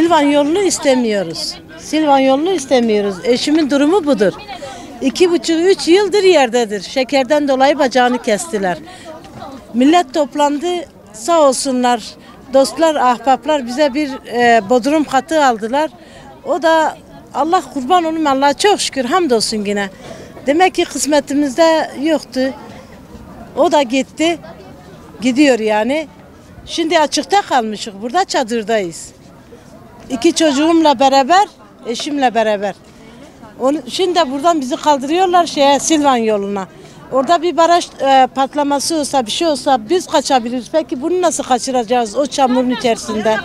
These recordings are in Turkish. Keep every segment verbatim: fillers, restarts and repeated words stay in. Silvan yolunu istemiyoruz. Silvan yolunu istemiyoruz. Eşimin durumu budur. İki buçuk, üç yıldır yerdedir. Şekerden dolayı bacağını kestiler. Millet toplandı, sağ olsunlar. Dostlar, ahbaplar bize bir e, bodrum katı aldılar. O da Allah kurban olum Allah'a çok şükür, hamdolsun yine. Demek ki kısmetimizde yoktu. O da gitti. Gidiyor yani. Şimdi açıkta kalmışız. Burada çadırdayız. İki çocuğumla beraber, eşimle beraber. Onu, şimdi de buradan bizi kaldırıyorlar şeye, Silvan yoluna. Orada bir baraj e, patlaması olsa, bir şey olsa biz kaçabiliriz. Peki bunu nasıl kaçıracağız o çamurun içerisinde?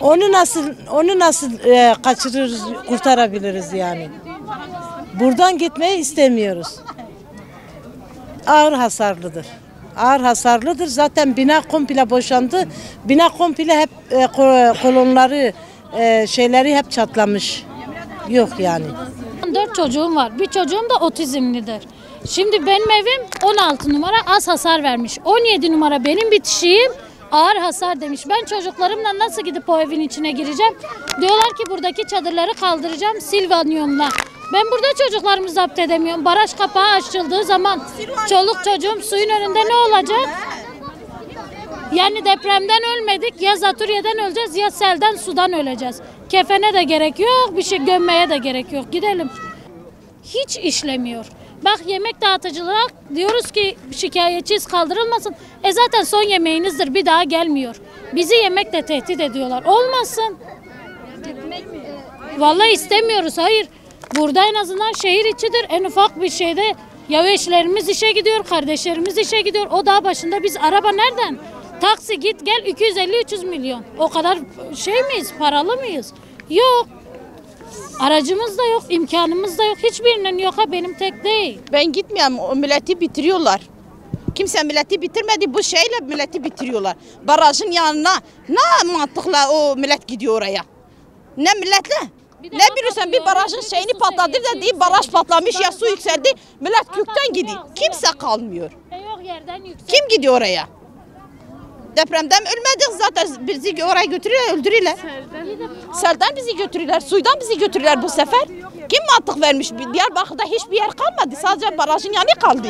Onu nasıl onu nasıl e, kaçırırız, kurtarabiliriz yani? Buradan gitmeyi istemiyoruz. Ağır hasarlıdır. Ağır hasarlıdır. Zaten bina komple boşandı. Bina komple hep e, kolonları, e, şeyleri hep çatlamış. Yok yani. Dört çocuğum var. Bir çocuğum da otizmlidir. Şimdi benim evim on altı numara az hasar vermiş. on yedi numara benim bitişiğim ağır hasar demiş. Ben çocuklarımla nasıl gidip o evin içine gireceğim? Diyorlar ki buradaki çadırları kaldıracağım Silvan yoluna. Ben burada çocuklarımı zapt edemiyorum. Baraj kapağı açıldığı zaman çoluk çocuğum suyun önünde ne olacak? Yani depremden ölmedik. Ya Zatürre'den öleceğiz ya selden, sudan öleceğiz. Kefene de gerek yok, bir şey gömmeye de gerek yok. Gidelim. Hiç işlemiyor. Bak yemek dağıtıcılığa diyoruz ki şikayetçiyiz, kaldırılmasın. E zaten son yemeğinizdir, bir daha gelmiyor. Bizi yemekle tehdit ediyorlar. Olmasın. Vallahi istemiyoruz, hayır. Burada en azından şehir içidir. En ufak bir şeyde ya eşlerimiz işe gidiyor, kardeşlerimiz işe gidiyor. O dağ başında biz araba nereden? Taksi git gel iki yüz elli üç yüz milyon. O kadar şey miyiz, paralı mıyız? Yok. Aracımız da yok, imkanımız da yok. Hiçbirinin yok, ha benim tek değil. Ben gitmiyorum, o milleti bitiriyorlar. Kimse milleti bitirmedi, bu şeyle milleti bitiriyorlar. Barajın yanına ne mantıkla o millet gidiyor oraya? Ne milletle? Bir ne biliyorsun, bir barajın şeyini patladı da değil, baraj patlamış ya su yükseldi, millet kökten gidiyor. Kimse kalmıyor. Kim gidiyor oraya? Depremden ölmedik zaten, bizi oraya götürürler, öldürürler. Selden bizi götürürler, suydan bizi götürürler bu sefer. Kim mantık vermiş? Diyarbakır'da hiçbir yer kalmadı, sadece barajın yanı kaldı.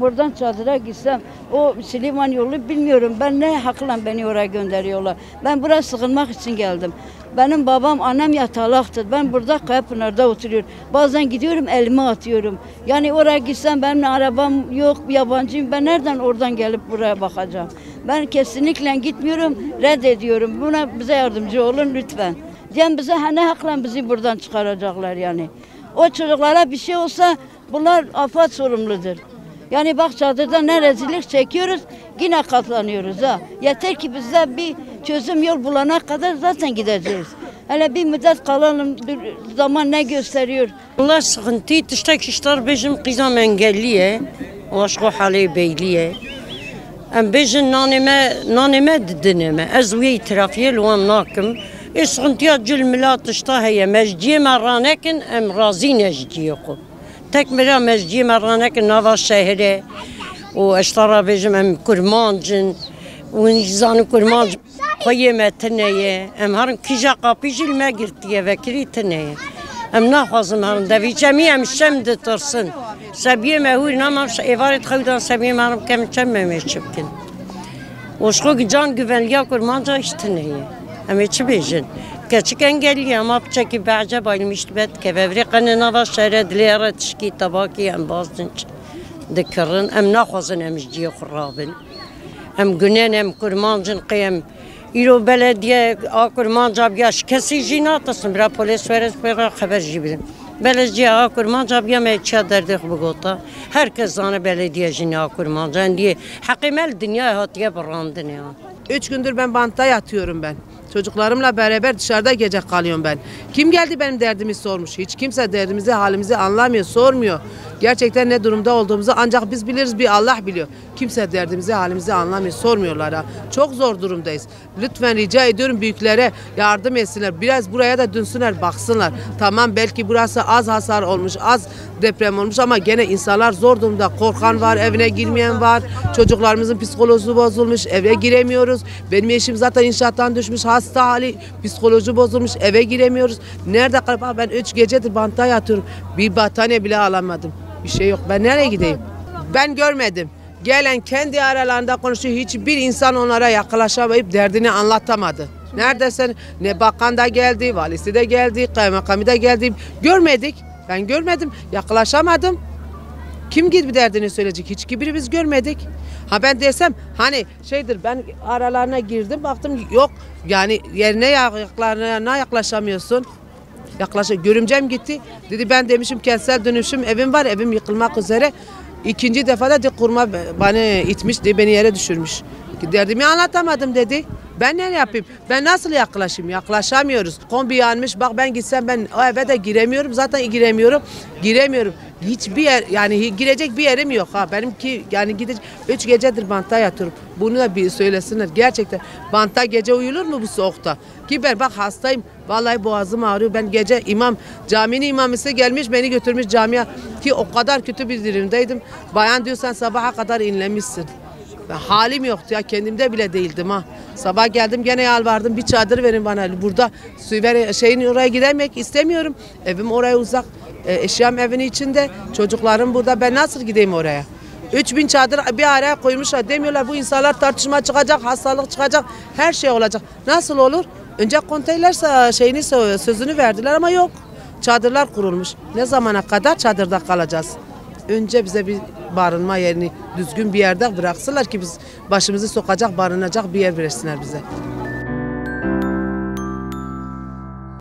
Buradan çadıra gitsem, o Silvan yolu bilmiyorum, ben ne hakla beni oraya gönderiyorlar. Ben buraya sığınmak için geldim. Benim babam, annem yatalaktır. Ben burada Kayapınar'da oturuyorum. Bazen gidiyorum, elimi atıyorum. Yani oraya gitsem benim arabam yok, yabancıyım. Ben nereden oradan gelip buraya bakacağım? Ben kesinlikle gitmiyorum, reddediyorum. Buna bize yardımcı olun lütfen. Diyen bize ne hakla bizi buradan çıkaracaklar yani. O çocuklara bir şey olsa bunlar afet sorumludur. Yani bak çadırda ne rezillik çekiyoruz, yine katlanıyoruz ha. Yeter ki bize bir çözüm yol bulana kadar zaten gideceğiz. Hele bir müddet kalalım, zaman ne gösteriyor? Bunlar sıkıntı, işte kişiler bizim kızım engelliye, ulaşkı hali beyliye. Em bizim naneme, naneme dedineme, ez ve itirafiyel uam nakim. E sıkıntıya cil milat işte heye, mecdiye merranekin em razi necdiye ko. Tekmele mecdiye merranekin nava şehre, o eştara bizim em kurmancın, o incizanın kurmancın. Kıymetine, em harın kıza kapıcılma girtiye ve kiritine. Em nahazım harın devicemi em şemde tırsın. Sabiye mehul namam evaret kavdan sabiye maram kem çemmeme çıpkin. Oşkuk can güvenliğe kurmanca iştineye. Em içi bejin. Kaçık engelliye ama bçeki bence bayılmıştı bet kevevri kanına var şeredlere tişki tabaki em bazdın dikirin. Em nahazın em ciye kurabın. Em günen em kurmancın kıyam. İro belediye akurmanca bir yaş kesici natasın bir polis veres bir haber gibi. Belediye akurmanca bir meçhad derdik bu gota. Herkes zana belediye jini akurmanca diye hakimel dünya hatiye brandın ya. Üç gündür ben bantta yatıyorum ben. Çocuklarımla beraber dışarıda gece kalıyorum ben. Kim geldi benim derdimi sormuş. Hiç kimse derdimizi, halimizi anlamıyor, sormuyor. Gerçekten ne durumda olduğumuzu ancak biz biliriz, bir Allah biliyor. Kimse derdimizi, halimizi anlamıyor, sormuyorlar. Ha. Çok zor durumdayız. Lütfen rica ediyorum büyüklere yardım etsinler. Biraz buraya da dönsünler, baksınlar. Tamam, belki burası az hasar olmuş, az deprem olmuş ama gene insanlar zor durumda. Korkan var, evine girmeyen var. Çocuklarımızın psikoloji bozulmuş, eve giremiyoruz. Benim eşim zaten inşaattan düşmüş, hasta hali, psikoloji bozulmuş, eve giremiyoruz. Nerede kalıp ben üç gecedir bantta yatıyorum. Bir battaniye bile alamadım. Bir şey yok. Ben nereye gideyim? Ben görmedim. Gelen kendi aralarında konuşuyor. Hiçbir insan onlara yaklaşamayıp derdini anlatamadı. Neredesin? Ne bakan da geldi, valisi de geldi, kaymakamı da geldi. Görmedik. Ben görmedim. Yaklaşamadım. Kim gidip derdini söyleyecek? Hiç birimiz görmedik. Ha ben desem hani şeydir, ben aralarına girdim baktım yok. Yani yerine yaklarına yaklaşamıyorsun. Yaklaşık görümcem gitti. Dedi ben demişim kentsel dönüşüm evim var, evim yıkılmak üzere. İkinci defada de kurma beni itmiş, de beni yere düşürmüş. Derdimi anlatamadım dedi. Ben ne yapayım? Ben nasıl yaklaşayım? Yaklaşamıyoruz. Kombi yanmış. Bak ben gitsem ben o eve de giremiyorum. Zaten giremiyorum. Giremiyorum. Hiçbir yer, yani girecek bir yerim yok ha. Benimki yani gidecek üç gecedir bantta yatıyorum. Bunu da bir söylesinler. Gerçekten bantta gece uyulur mu bu soğukta? Ki ben bak hastayım. Vallahi boğazım ağrıyor. Ben gece imam, caminin imamısı gelmiş beni götürmüş camiye. Ki o kadar kötü bir durumdaydım. Bayan diyorsan sabaha kadar inlemişsin. Halim yoktu ya, kendimde bile değildim ha. Sabah geldim gene yalvardım, bir çadır verin bana. Burada şeyin oraya gidemek istemiyorum. Evim oraya uzak. E, eşyam evin içinde. Çocuklarım burada. Ben nasıl gideyim oraya? üç bin çadır bir araya koymuşlar. Demiyorlar bu insanlar tartışma çıkacak, hastalık çıkacak, her şey olacak. Nasıl olur? Önce konteyler şeyini sözünü verdiler ama yok. Çadırlar kurulmuş. Ne zamana kadar çadırda kalacağız? Önce bize bir barınma yerini düzgün bir yerde bıraksınlar ki biz başımızı sokacak, barınacak bir yer versinler bize.